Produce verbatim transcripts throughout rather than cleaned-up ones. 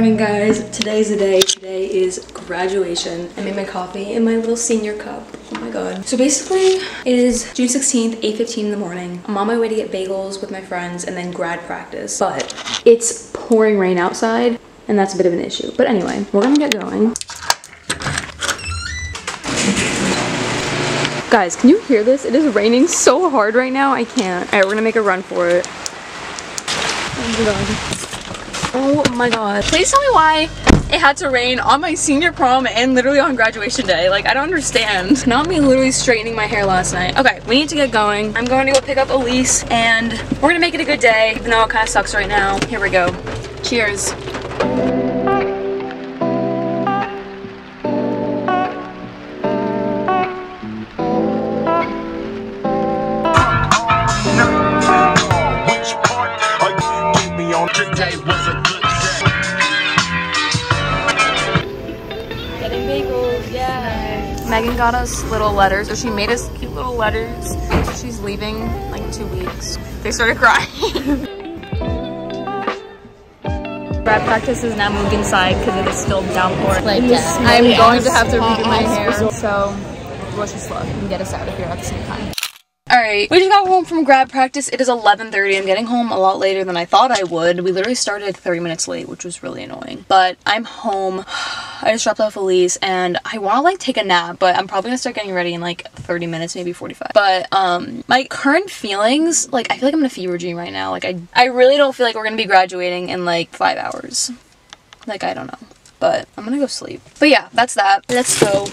morning, guys. Today's the day. Today is graduation. I made my coffee in my little senior cup. Oh my god. So basically, it is June sixteenth, eight fifteen in the morning. I'm on my way to get bagels with my friends and then grad practice. But it's pouring rain outside, and that's a bit of an issue. But anyway, we're gonna get going. Guys, can you hear this? It is raining so hard right now, I can't. All right, we're gonna make a run for it. Oh my god. Oh my god. Please tell me why it had to rain on my senior prom and literally on graduation day. Like, I don't understand. Not me literally straightening my hair last night. Okay, we need to get going. I'm going to go pick up Elise and we're gonna make it a good day, even though it kind of sucks right now. Here we go. Cheers. Megan got us little letters, or she made us cute little letters. She's leaving in like two weeks. They started crying. Grad practice is now moved inside because it is still downpour. Like, yeah. I'm yeah. going to have to redo my hair. So, wish us luck and get us out of here at the same time. Alright, we just got home from grad practice. It is eleven thirty. I'm getting home a lot later than I thought I would. We literally started thirty minutes late, which was really annoying. But I'm home. I just dropped off Elise and I want to like take a nap, but I'm probably gonna start getting ready in like thirty minutes, maybe forty-five. But um, my current feelings, like I feel like I'm in a fever dream right now. Like I, I really don't feel like we're gonna be graduating in like five hours. Like I don't know, but I'm gonna go sleep. But yeah, that's that. Let's go.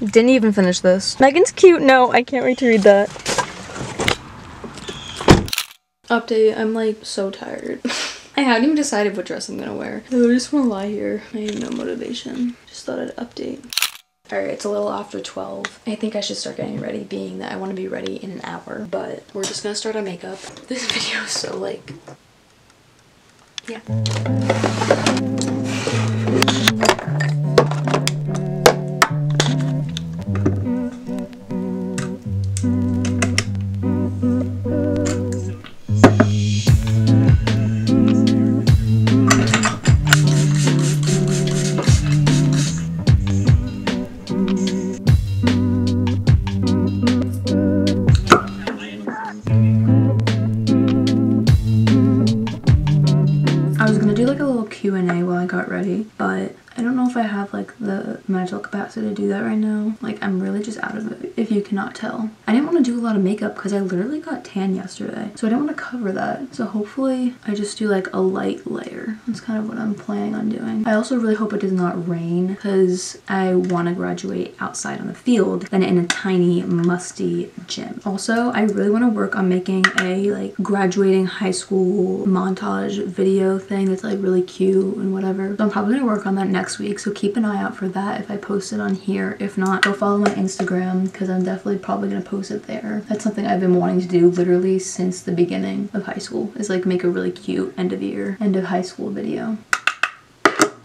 Didn't even finish this. Megan's cute. No, I can't wait to read that. Update, I'm like so tired. I haven't even decided what dress I'm gonna wear. I just wanna lie here. I have no motivation. Just thought I'd update. Alright, it's a little after twelve. I think I should start getting ready, being that I wanna be ready in an hour, but we're just gonna start our makeup. This video is so like, yeah. But I don't know if I have like the mental capacity to do that right now. Like I'm really just out of it, if you cannot tell. I didn't want to do a lot of makeup because I literally got tan yesterday, so I don't want to cover that. So hopefully I just do like a light layer. That's kind of what I'm planning on doing. I also really hope it does not rain because I want to graduate outside on the field than in a tiny musty gym. Also, I really want to work on making a like graduating high school montage video thing that's like really cute and whatever. So I'm probably gonna work on that next week, so keep an eye out for that if I post it on here. If not, go follow my Instagram because I'm definitely probably gonna post it there. That's something I've been wanting to do literally since the beginning of high school, is like make a really cute end of year, end of high school video.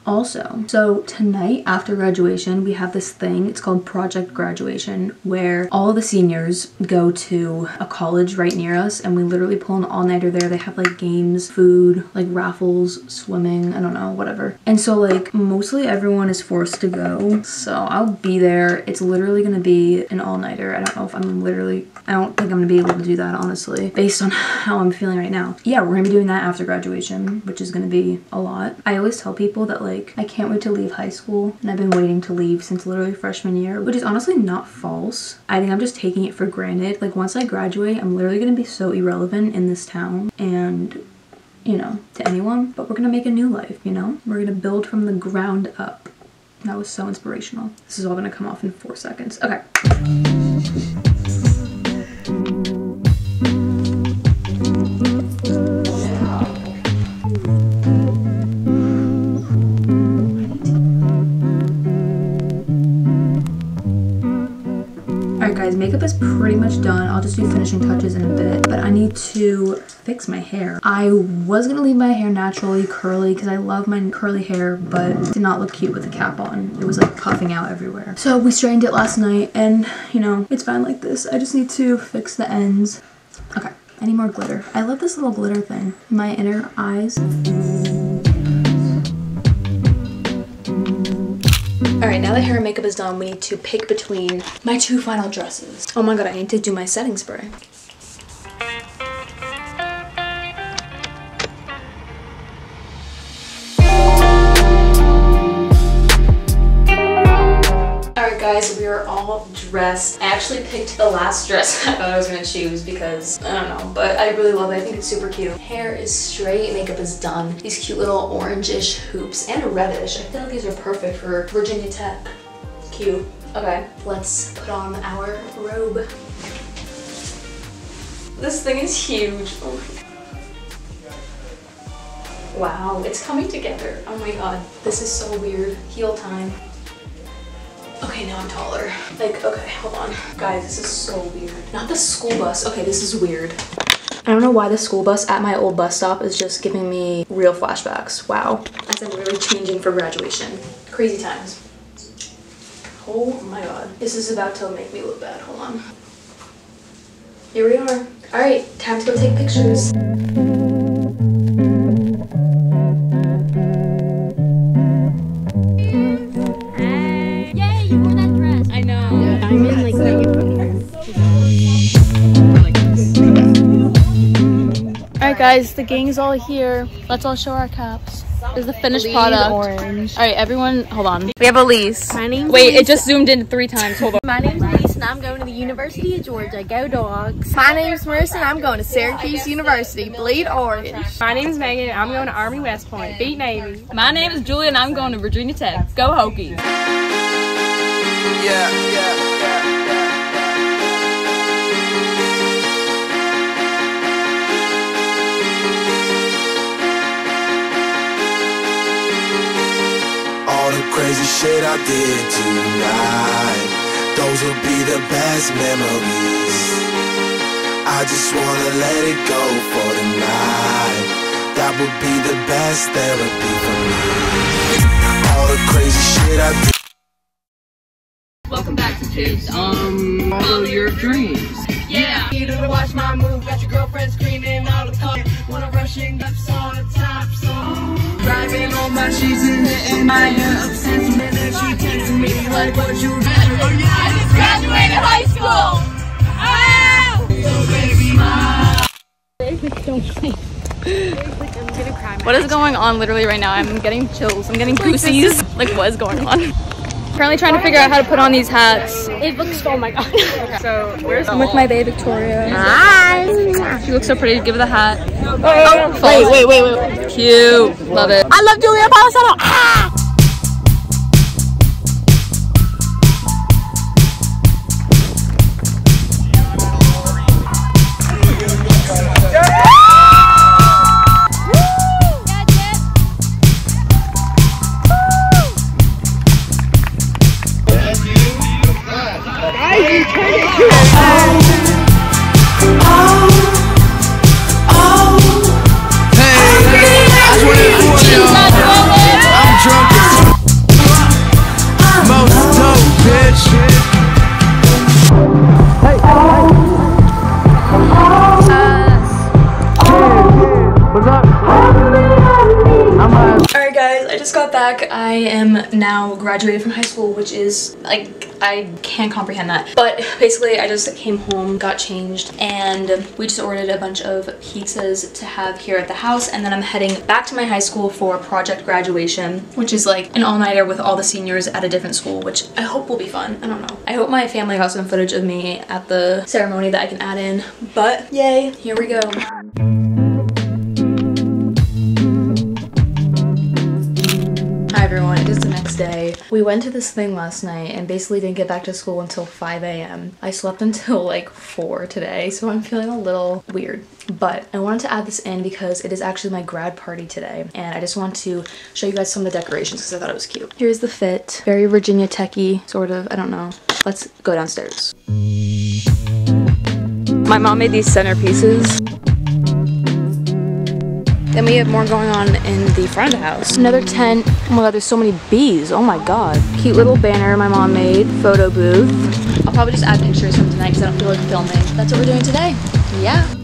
Also, so tonight after graduation, we have this thing, it's called Project Graduation, where all the seniors go to a college right near us and we literally pull an all-nighter there. They have like games, food, like raffles, swimming, I don't know, whatever. And so like mostly everyone is forced to go, so I'll be there. It's literally gonna be an all-nighter. I don't know if I'm literally, I don't think I'm gonna be able to do that honestly, based on how I'm feeling right now. Yeah, we're gonna be doing that after graduation, which is gonna be a lot. I always tell people that like I can't wait to leave high school, and I've been waiting to leave since literally freshman year, which is honestly not false. I think I'm just taking it for granted. Like once I graduate, I'm literally gonna be so irrelevant in this town and, you know, to anyone, but we're gonna make a new life, you know? We're gonna build from the ground up. That was so inspirational. This is all gonna come off in four seconds. Okay. Makeup is pretty much done. I'll just do finishing touches in a bit, but I need to fix my hair. I was gonna leave my hair naturally curly because I love my curly hair, but it did not look cute with a cap on. It was like puffing out everywhere. So we straightened it last night and you know, it's fine like this. I just need to fix the ends. Okay, I need more glitter. I love this little glitter thing. My inner eyes. Alright, now that hair and makeup is done, we need to pick between my two final dresses. Oh my god, I need to do my setting spray. Guys, we are all dressed. I actually picked the last dress I thought I was gonna choose because I don't know, but I really love it. I think it's super cute. Hair is straight, makeup is done. These cute little orangish hoops and reddish. I feel like these are perfect for Virginia Tech. Cute. Okay, let's put on our robe. This thing is huge. Oh my god. Wow, it's coming together. Oh my god, this is so weird. Heel time. Okay, now I'm taller. Like, okay, hold on. Guys, this is so weird. Not the school bus. Okay, this is weird. I don't know why the school bus at my old bus stop is just giving me real flashbacks. Wow. As I'm really changing for graduation. Crazy times. Oh my god. This is about to make me look bad. Hold on. Here we are. All right, time to go take pictures. Guys, the gang's all here. Let's all show our caps. There's the finished Lean product. Orange. All right, everyone, hold on. We have Elise. My name's Wait, Elise. It just zoomed in three times. Hold on. My name's Elise, and I'm going to the University of Georgia. Go Dogs. My name's Marissa, and I'm going to Syracuse University. Bleed orange. My name's Megan, and I'm going to Army West Point. Beat Navy. My name is Julia, and I'm going to Virginia Tech. Go Hokies. Yeah, yeah. Crazy shit I did tonight, those will be the best memories. I just wanna let it go for the night, that would be the best therapy for me. All the crazy shit I did. Welcome back to Kids, um, follow your dreams. Yeah, you need to watch my move, got your girlfriend screaming all the time. Wanna rushing up all the top song. Driving on my sheets in the end, my obsessed with her. She texted me like, what you better? Oh yeah, I just graduated high school. Oh, baby, I'm gonna cry. What is going on literally right now? I'm getting chills. I'm getting goosies. Like, what is going on? Currently trying to figure out how to put on these hats. It looks, oh my god. So where's I'm with my babe Victoria. Hi. She looks so pretty. Give her the hat. Oh, oh wait, wait, wait, wait. Cute. Love it. I love Julia Poliseno. Ah! I am now graduated from high school, which is like, I can't comprehend that. But basically I just came home, got changed, and we just ordered a bunch of pizzas to have here at the house, and then I'm heading back to my high school for project graduation, which is like an all-nighter with all the seniors at a different school, which I hope will be fun. I don't know. I hope my family got some footage of me at the ceremony that I can add in, but yay, here we go. Everyone, it is the next day. We went to this thing last night and basically didn't get back to school until five A M I slept until like four today, so I'm feeling a little weird. But I wanted to add this in because it is actually my grad party today, and I just want to show you guys some of the decorations because I thought it was cute. Here's the fit. Very Virginia Techy, sort of. I don't know. Let's go downstairs. My mom made these centerpieces. Then we have more going on in the front of the house. Another tent. Oh my god, there's so many bees. Oh my god. Cute little banner my mom made. Photo booth. I'll probably just add pictures from tonight because I don't feel like filming. That's what we're doing today. Yeah.